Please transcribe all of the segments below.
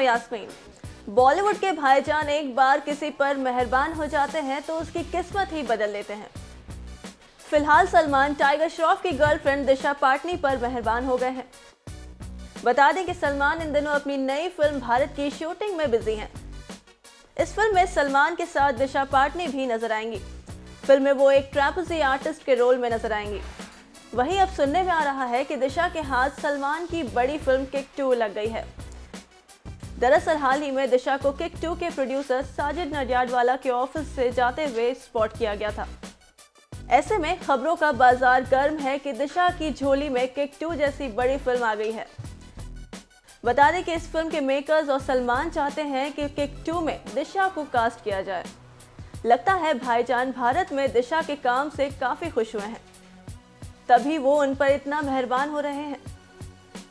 हो यास्मीन, बॉलीवुड के भाईजान एक बार किसी पर मेहरबान हो जाते हैं तो उसकी किस्मत ही बदल लेते हैं। फिलहाल सलमान टाइगर श्रॉफ की गर्लफ्रेंड दिशा पाटनी पर मेहरबान हो गए हैं। बता दें कि सलमान इन दिनों अपनी नई फिल्म भारत की शूटिंग में बिजी हैं। इस फिल्म में सलमान के साथ दिशा पाटनी भी नजर आएंगी। फिल्म में वो एक ट्रैपेजी आर्टिस्ट के रोल में नजर आएंगी। वहीं अब सुनने में आ रहा है कि दिशा के हाथ सलमान की बड़ी फिल्म किक 2 लग गई है। दरअसल हाल ही में दिशा को किक 2 के प्रोड्यूसर साजिद नडियाडवाला के ऑफिस से जाते हुए स्पॉट किया गया था। ऐसे में खबरों का बाजार गर्म है कि दिशा की झोली में किक 2 जैसी बड़ी फिल्म आ गई है। बता दें कि इस फिल्म के मेकर्स और सलमान चाहते हैं कि किक 2 में दिशा को कास्ट किया जाए। लगता है भाईजान भारत में दिशा के काम से काफ़ी खुश हुए हैं, तभी वो उन पर इतना मेहरबान हो रहे हैं।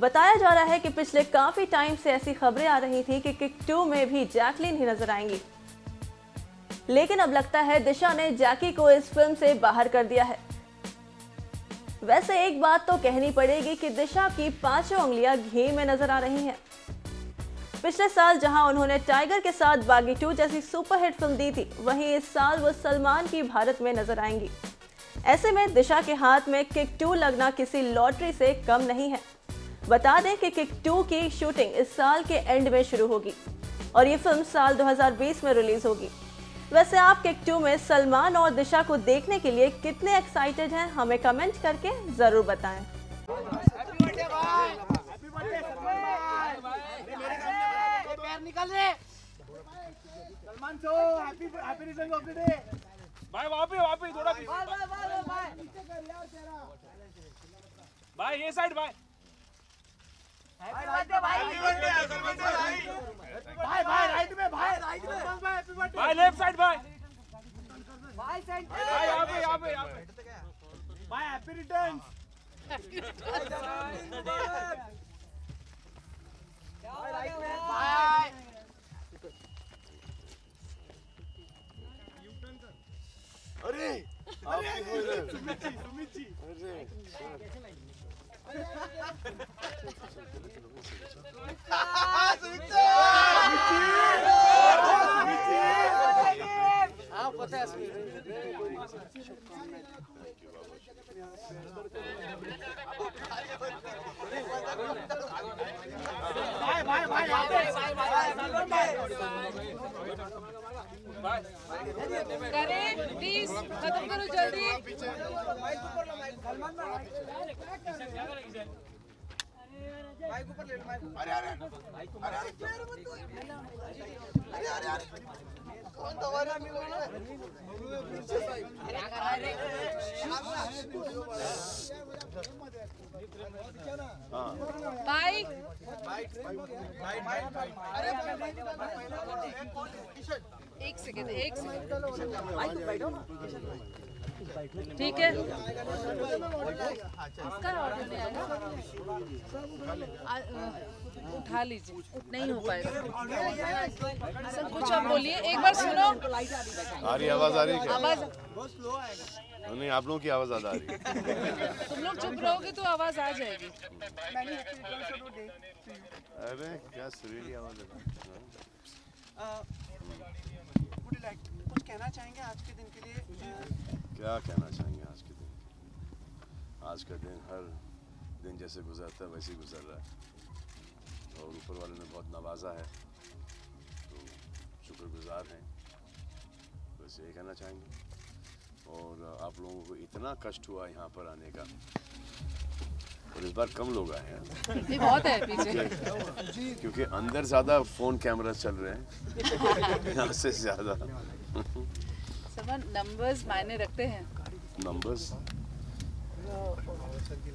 बताया जा रहा है कि पिछले काफ़ी टाइम से ऐसी खबरें आ रही थी कि किक 2 में भी जैकलिन ही नजर आएंगी, लेकिन अब लगता है दिशा ने जैकी को इस फिल्म से बाहर कर दिया है। वैसे एक बात तो कहनी पड़ेगी कि दिशा की पांचों उंगलियां घी में नजर आ रही हैं। पिछले साल जहां उन्होंने टाइगर के साथ बागी 2 जैसी सुपरहिट फिल्म दी थी, वहीं इस साल वो सलमान की भारत में नजर आएंगी। ऐसे में दिशा के हाथ में किक 2 लगना किसी लॉटरी से कम नहीं है। बता दें कि किक 2 की शूटिंग इस साल के एंड में शुरू होगी और ये फिल्म साल 2020 में रिलीज होगी। वैसे आप किक 2 में सलमान और दिशा को देखने के लिए कितने एक्साइटेड हैं, हमें कमेंट करके जरूर बताएं। प्लीज खत्म करो जल्दी। एक सेकेंड ठीक है, इसका ऑर्डर नहीं आएगा, उठा लीजिए, नहीं हो पाएगा। सर कुछ आप बोलिए, एक बार सुनो। आवाज आ रही है, आवाज बहुत स्लो आएगा। नहीं, आप लोगों की आवाज ज्यादा आ रही है। तुम लोग चुप रहोगे तो आवाज आ जाएगी। अरे क्या सुरीली आवाज है। कुछ कहना चाहेंगे आज के दिन के लिए? क्या कहना चाहेंगे आज का दिन हर दिन जैसे गुजरता है वैसे ही गुजर रहा है और ऊपर वाले ने बहुत नवाजा है तो शुक्रगुजार हैं, बस यही कहना चाहेंगे। और आप लोगों को इतना कष्ट हुआ यहाँ पर आने का और इस बार कम लोग आए हैं, बहुत है पीछे, क्योंकि अंदर ज़्यादा फ़ोन कैमरा चल रहे हैं यहाँ से ज़्यादा। नंबर्स मायने रखते हैं, नंबर्स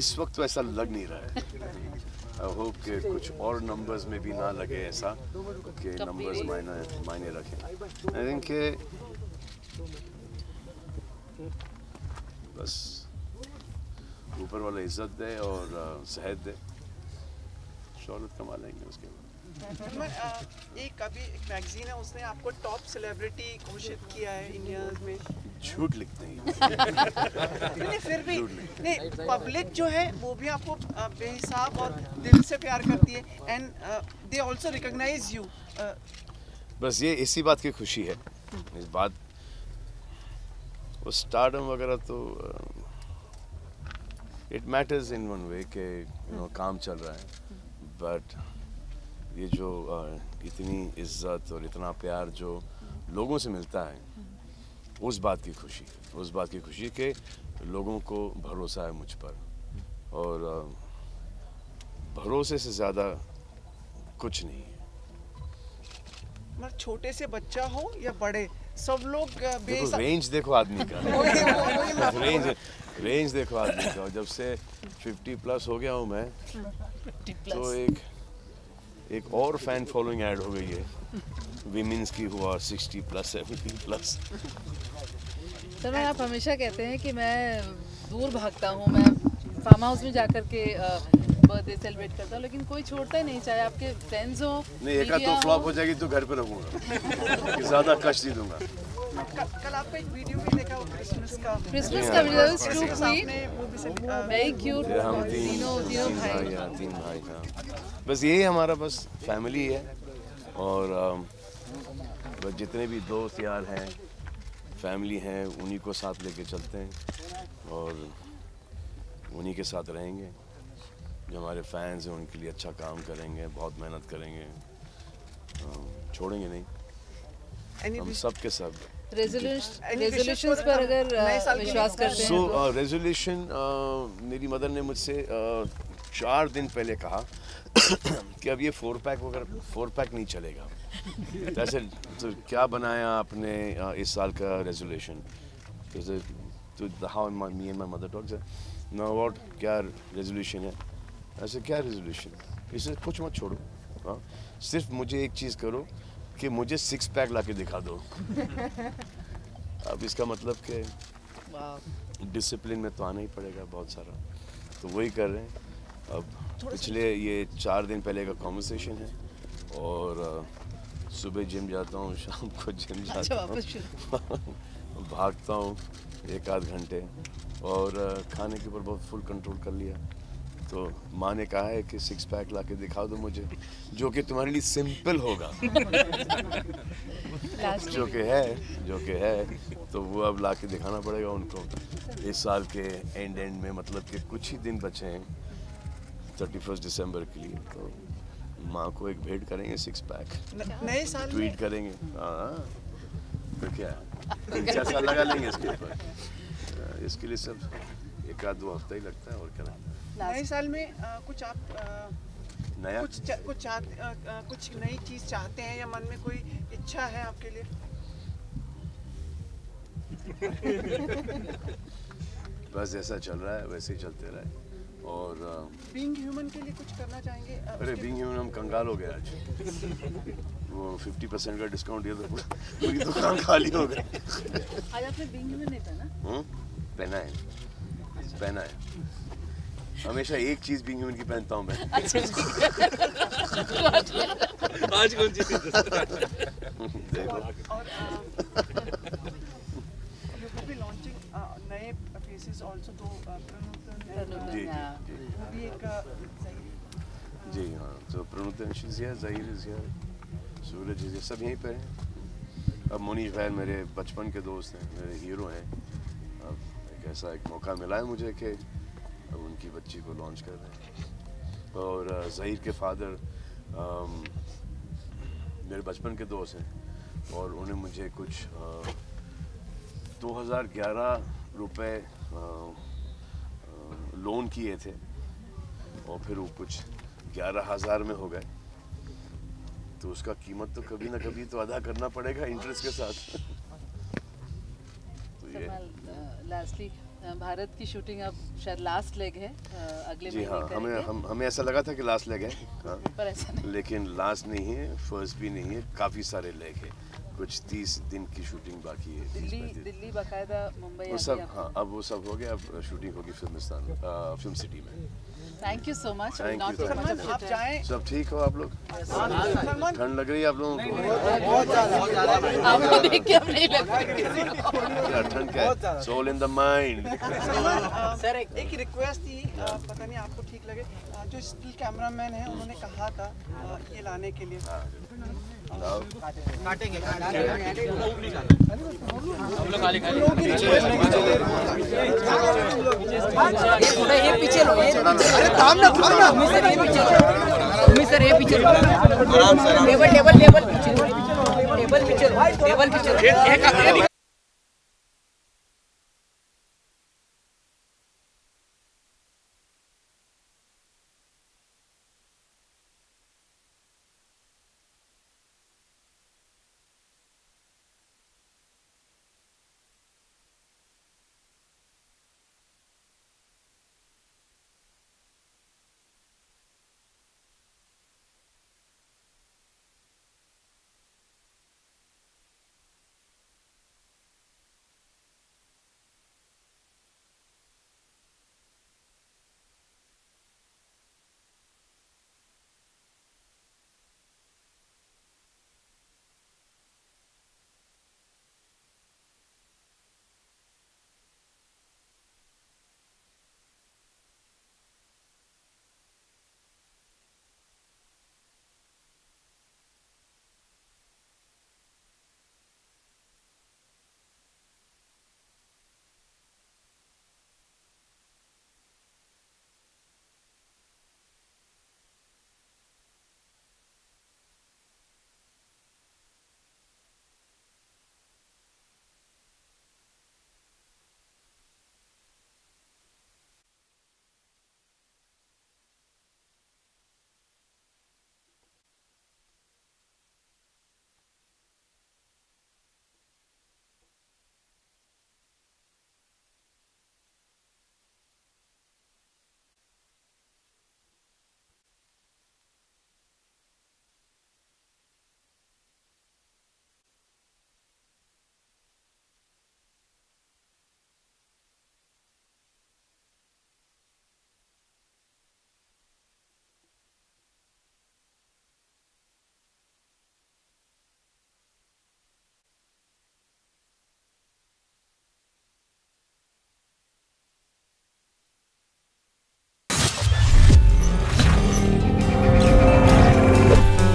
इस वक्त वैसा लग नहीं रहा है। आई होप कि कुछ और नंबर्स में भी ना लगे ऐसा कि नंबर्स मायने रखें। आई थिंक के बस ऊपर वाला इज्जत दे और सेहत दे, शौहरत कमा लेंगे उसके बाद। ये कभी एक मैगजीन है उसने आपको टॉप सेलिब्रिटी घोषित किया है इंडिया में। झूठ लिखते हैं। नहीं फिर भी नहीं, पब्लिक जो है वो भी आपको बेहिसाब और दिल से प्यार करती है and they also recognise you. बस ये इसी बात की खुशी है, इस बात वो स्टारडम वगैरह तो it matters in one way के यू नो काम चल रहा है, बट ये जो इतनी इज्जत और इतना प्यार जो लोगों से मिलता है उस बात की खुशी के लोगों को भरोसा है मुझ पर, और भरोसे से ज़्यादा कुछ नहीं है। मतलब छोटे से बच्चा हो या बड़े सब लोग देखो, रेंज देखो आदमी का रेंज देखो आदमी का। जब से 50+ हो गया हूँ मैं तो एक और फैन फॉलोइंग ऐड हो गई है विमेंस की, हुआ 60+, 70+। सर आप हमेशा कहते हैं कि मैं दूर भागता हूँ, मैं फार्म हाउस में जाकर के बर्थडे सेलिब्रेट करता हूँ, लेकिन कोई छोड़ता ही नहीं, चाहे आपके फ्रेंड्स हो। नहीं एक तो फ्लॉप हो जाएगी तो घर पे रखूँगा ज़्यादा कष्ट नहीं दूंगा। कल आपका एक वीडियो भी देखा क्रिसमस का वीडियो, तीनों भाई। बस यही हमारा बस फैमिली है, और बस जितने भी दोस्त यार हैं फैमिली हैं उन्हीं को साथ लेके चलते हैं और उन्हीं के साथ रहेंगे। जो हमारे फैंस हैं उनके लिए अच्छा काम करेंगे, बहुत मेहनत करेंगे, छोड़ेंगे नहीं हम सब के सब। रेजोल्यूशंस पर अगर विश्वास करते हैं तो रेजोल्यूशन मेरी मदर ने मुझसे 4 दिन पहले कहा कि अब ये 4-पैक वगैरह 4-पैक नहीं चलेगा। ऐसे तो क्या बनाया आपने इस साल का resolution? Me and my mother talks no about क्या रेजोल्यूशन है। ऐसे क्या रेजोल्यूशन, इसे कुछ मत छोड़ो, हाँ सिर्फ मुझे एक चीज़ करो कि मुझे 6-पैक लाके दिखा दो। अब इसका मतलब कि डिसिप्लिन में तो आना ही पड़ेगा बहुत सारा, तो वही कर रहे हैं। अब पिछले ये 4 दिन पहले का कॉन्वर्सेशन है, और सुबह जिम जाता हूँ, शाम को जिम जाता हूँ भागता हूँ 1-2 घंटे, और खाने के ऊपर बहुत फुल कंट्रोल कर लिया। तो माँ ने कहा है कि 6-पैक लाके दिखा दो मुझे, जो कि तुम्हारे लिए सिंपल होगा जो कि है तो वो अब लाके दिखाना पड़ेगा उनको इस साल के एंड में, मतलब कि कुछ ही दिन बचे हैं 31 दिसंबर के लिए। तो माँ को एक भेंट करेंगे 6-पैक, नए साल ट्वीट करेंगे। हाँ तो क्या 3-4 साल लगा लेंगे इसके ऊपर, इसके लिए सब 1-2 हफ्ता ही लगता है। और क्या नए साल में कुछ आप नया कुछ नई चीज चाहते हैं या मन में कोई इच्छा है आपके लिए? बस जैसा चल रहा है वैसे ही चलते रहे। और बीइंग ह्यूमन के लिए कुछ करना चाहेंगे? अरे बीइंग ह्यूमन हम कंगाल हो गए आज वो 50% का डिस्काउंट दिया था, पूरी दुकान खाली हो गई। आज आपने बीइंग ह्यूमन नहीं पहना है। हमेशा एक चीज बीइंग ह्यूमन की पहनता हूँ मैं। आज कौन सी देखो। और यू विल बी लॉन्चिंग नए पीसेस आल्सो, तो जी हाँ, तो प्रणोतन ज़ाहिर है, सूरज जी सब यहीं पे हैं। अब मोनीश भाई मेरे बचपन के दोस्त हैं, मेरे हीरो हैं। अब एक ऐसा एक मौका मिला है मुझे कि उनकी बच्ची को लॉन्च कर रहे हैं, और ज़हीर के फादर मेरे बचपन के दोस्त हैं, और उन्हें मुझे कुछ 2011 रुपये लोन किए थे, और फिर वो कुछ 11,000 में हो गए। तो उसका कीमत तो कभी ना कभी तो अदा करना पड़ेगा इंटरेस्ट के साथ। तो ये भारत की शूटिंग अब शायद लास्ट लेग है अगले जी हाँ, हमें ऐसा लगा था कि लास्ट लेग है हाँ, पर ऐसा नहीं। लेकिन लास्ट नहीं है, फर्स्ट भी नहीं है, काफ़ी सारे लेग है, कुछ 30 दिन की शूटिंग बाकी है। दिल्ली बाकायदा, मुंबई, वो सब हाँ अब वो सब हो गया। अब शूटिंग होगी फिल्मिस्तान फिल्म सिटी में। Thank you so much. आप चाहें सब ठीक हो आप लोग? ठंड लग रही है आप लोगों को? आपको देख के अब नहीं लग रही ठंड। क्या soul in the mind. Sir एक रिक्वेस्ट थी, पता नहीं आपको ठीक लगे, जो स्टिल कैमरामैन है उन्होंने कहा था ये लाने के लिए काटेंगे। ये पीछे लो, अरे थाम ना ये पीछे लो आराम से। टेबल पीछे लो।